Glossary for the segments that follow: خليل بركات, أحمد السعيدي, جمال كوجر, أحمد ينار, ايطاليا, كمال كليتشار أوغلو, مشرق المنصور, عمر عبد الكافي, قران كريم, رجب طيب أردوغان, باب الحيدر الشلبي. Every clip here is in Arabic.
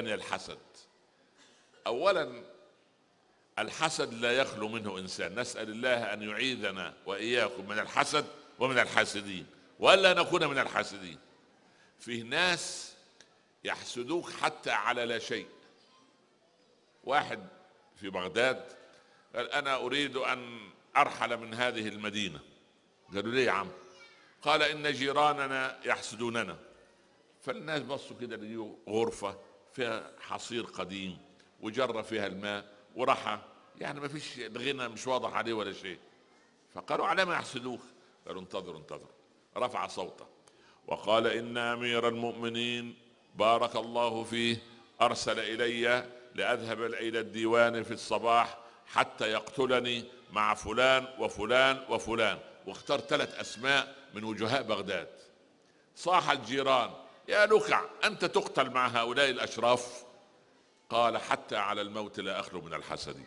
من الحسد. أولا الحسد لا يخلو منه إنسان، نسأل الله أن يعيذنا وإياكم من الحسد ومن الحاسدين، وألا نكون من الحاسدين. فيه ناس يحسدوك حتى على لا شيء. واحد في بغداد قال أنا أريد أن أرحل من هذه المدينة. قالوا ليه يا عم؟ قال إن جيراننا يحسدوننا. فالناس بصوا كده لقوا غرفة فيها حصير قديم وجرة فيها الماء ورحى، يعني ما فيش الغنى مش واضح عليه ولا شيء. فقالوا على ما يحسدوك؟ قالوا انتظروا انتظروا. رفع صوته وقال إن أمير المؤمنين بارك الله فيه أرسل إلي لأذهب إلى الديوان في الصباح حتى يقتلني مع فلان وفلان وفلان، واختار 3 أسماء من وجهاء بغداد. صاح الجيران يا لكع أنت تقتل مع هؤلاء الأشراف؟ قال حتى على الموت لا أخلو من الحسد.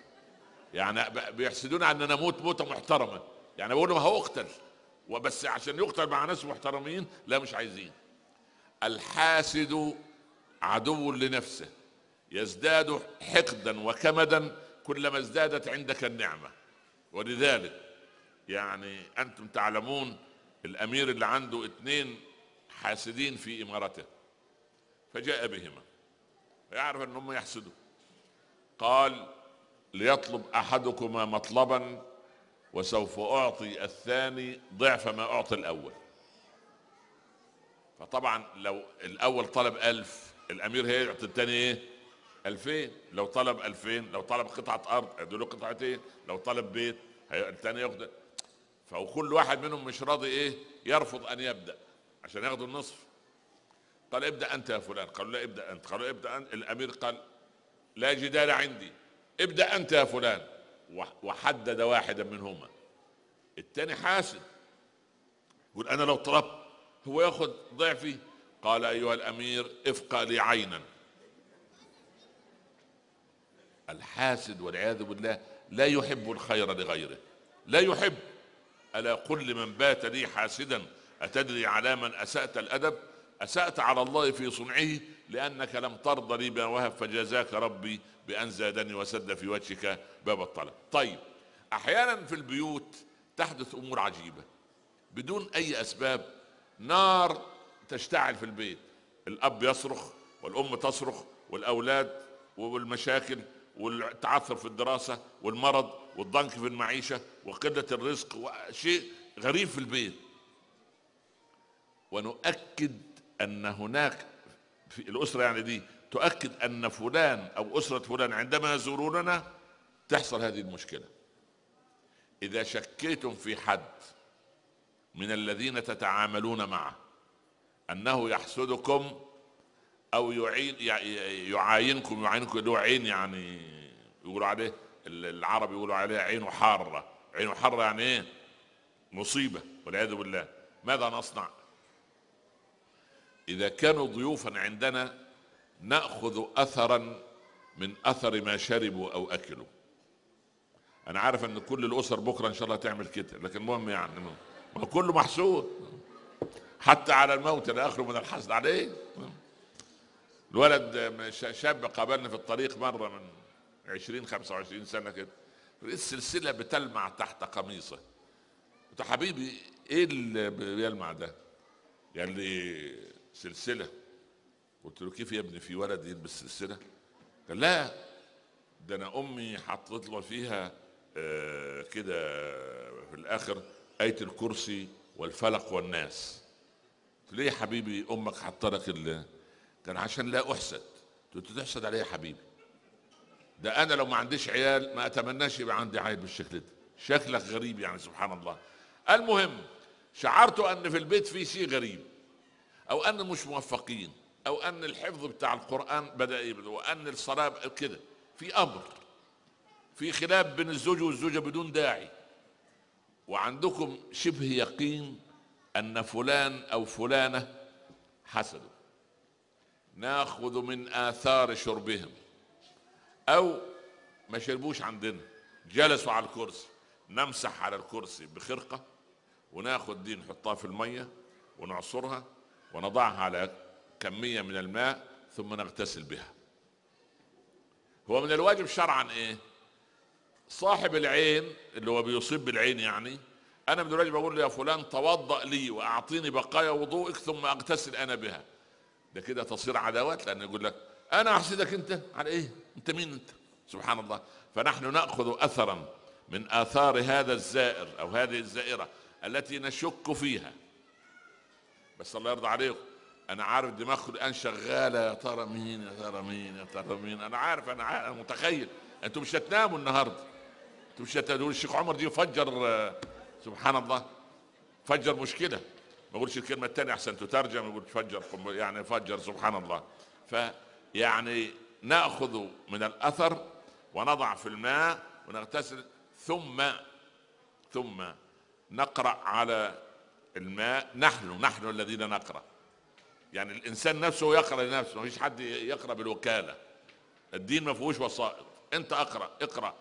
يعني بيحسدون أن أنا موت موتة محترمة، يعني بقول لهم هأقتل وبس عشان يقتل مع ناس محترمين، لا مش عايزين. الحاسد عدو لنفسه يزداد حقدا وكمدا كلما ازدادت عندك النعمة. ولذلك يعني أنتم تعلمون الأمير اللي عنده 2 حاسدين في إمارته، فجاء بهما يعرف أنهم يحسدوا. قال ليطلب أحدكما مطلبا وسوف أعطي الثاني ضعف ما أعطي الأول. فطبعا لو الأول طلب 1000 الأمير هيعطي الثاني إيه؟ 2000. لو طلب 2000، لو طلب قطعة أرض هيدوا له قطعتين، لو طلب بيت الثاني ياخد. فكل واحد منهم مش راضي إيه؟ يرفض أن يبدأ عشان ياخدوا النصف. قال ابدأ أنت يا فلان، قالوا لا ابدأ أنت، قالوا ابدأ أنت. الأمير قال لا جدال عندي، ابدأ أنت يا فلان، وحدد واحدا منهما. الثاني حاسد يقول أنا لو طلبت هو ياخد ضعفي. قال أيها الأمير افقى لي عينا. الحاسد والعياذ بالله لا يحب الخير لغيره، لا يحب. ألا قل لمن بات لي حاسدا أتدري على من أسأت الأدب؟ أسأت على الله في صنعه، لأنك لم ترضى لي بما وهب فجزاك ربي بأن زادني وسد في وجهك باب الطلب. طيب أحيانا في البيوت تحدث أمور عجيبة بدون أي أسباب، نار تشتعل في البيت، الأب يصرخ والأم تصرخ والأولاد والمشاكل والتعثر في الدراسة والمرض والضنك في المعيشة وقلة الرزق وشيء غريب في البيت. ونؤكد أن هناك في الأسرة، يعني دي تؤكد أن فلان أو أسرة فلان عندما يزوروننا تحصل هذه المشكلة. إذا شكيتم في حد من الذين تتعاملون معه أنه يحسدكم أو يعاينكم له عين، يعني يقولوا عليه العرب يقولوا عليه عينه حارة. عينه حارة يعني إيه؟ مصيبة والعياذ بالله. ماذا نصنع؟ إذا كانوا ضيوفا عندنا نأخذ أثرا من أثر ما شربوا أو أكلوا. أنا عارف أن كل الأسر بكرة إن شاء الله تعمل كده، لكن المهم يعني كله محسود. حتى على الموت لا أخلو من الحسد عليه. الولد شاب قابلني في الطريق مرة من 20-25 سنة كده، السلسلة بتلمع تحت قميصه. قلت حبيبي إيه اللي بيلمع ده؟ قال لي سلسلة. قلت له كيف يا ابني في ولد يلبس سلسلة؟ قال لا ده أنا أمي حطت له فيها كده في الآخر آية الكرسي والفلق والناس. قلت له ليه يا حبيبي أمك حاطة لك؟ قال عشان لا أحسد. قلت له تحسد عليه يا حبيبي؟ ده أنا لو ما عنديش عيال ما أتمناش يبقى عندي عيل بالشكل ده، شكلك غريب يعني سبحان الله. المهم شعرت أن في البيت في شيء غريب، أو أن مش موفقين، أو أن الحفظ بتاع القرآن بدأ يبدأ، وأن الصلاة كده في أمر، في خلاف بين الزوج والزوجة بدون داعي. وعندكم شبه يقين أن فلان أو فلانة حسدوا. ناخذ من آثار شربهم، أو ما شربوش عندنا جلسوا على الكرسي، نمسح على الكرسي بخرقة وناخذ دي نحطها في المية ونعصرها ونضعها على كمية من الماء ثم نغتسل بها. هو من الواجب شرعا ايه؟ صاحب العين اللي هو بيصيب بالعين يعني، انا من الواجب اقول له يا فلان توضأ لي واعطيني بقايا وضوئك ثم اغتسل انا بها. ده كده تصير عداوات، لانه يقول لك انا هحسدك انت على ايه؟ انت مين انت؟ سبحان الله. فنحن ناخذ اثرا من اثار هذا الزائر او هذه الزائره التي نشك فيها. بس الله يرضى عليكم، انا عارف دماغكم الان شغاله، يا ترى مين يا ترى مين يا ترى مين، انا عارف انا عارف، انا متخيل انتم مش هتناموا النهارده، انتم مش هتقولوا الشيخ عمر دي فجر، سبحان الله فجر مشكله، ما اقولش الكلمه الثانيه احسن تترجم، ما اقولش فجر يعني فجر سبحان الله. فيعني ناخذ من الاثر ونضع في الماء ونغتسل، ثم نقرأ على الماء، نحن الذين نقرأ، يعني الإنسان نفسه يقرأ لنفسه، مفيش حد يقرأ بالوكالة، الدين ما فيهوش وسائط، أنت اقرأ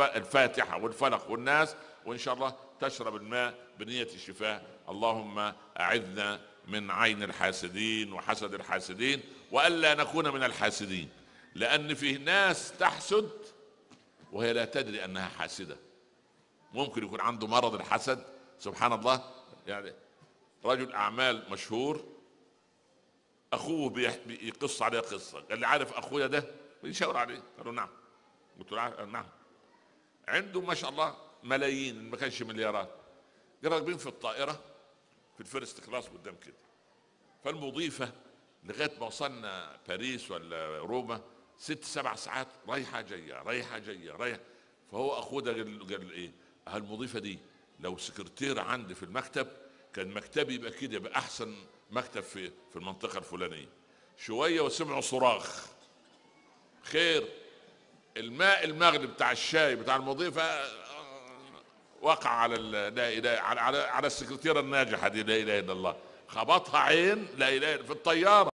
الفاتحة والفلق والناس، وإن شاء الله تشرب الماء بنية الشفاء. اللهم أعذنا من عين الحاسدين وحسد الحاسدين، وألا نكون من الحاسدين، لأن فيه ناس تحسد وهي لا تدري أنها حاسدة، ممكن يكون عنده مرض الحسد سبحان الله. يعني رجل أعمال مشهور أخوه بيقص عليه قصة، قال لي عارف أخويا ده؟ بيشاور عليه، قال له نعم، قلت له نعم، عنده ما شاء الله ملايين، ما كانش مليارات، راكبين في الطائرة في الفيرست كلاس قدام كده، فالمضيفة لغاية ما وصلنا باريس ولا روما 6-7 ساعات رايحة جاية رايحة جاية رايحة، فهو أخوه ده قال إيه؟ المضيفة دي لو سكرتير عندي في المكتب كان مكتبي يبقى كده، يبقى احسن مكتب في المنطقه الفلانيه. شويه وسمعوا صراخ، خير، الماء المغلي بتاع الشاي بتاع المضيفه وقع على لا اله على السكرتيره الناجحه دي، لا اله الا الله، خبطها عين لا اله في الطياره.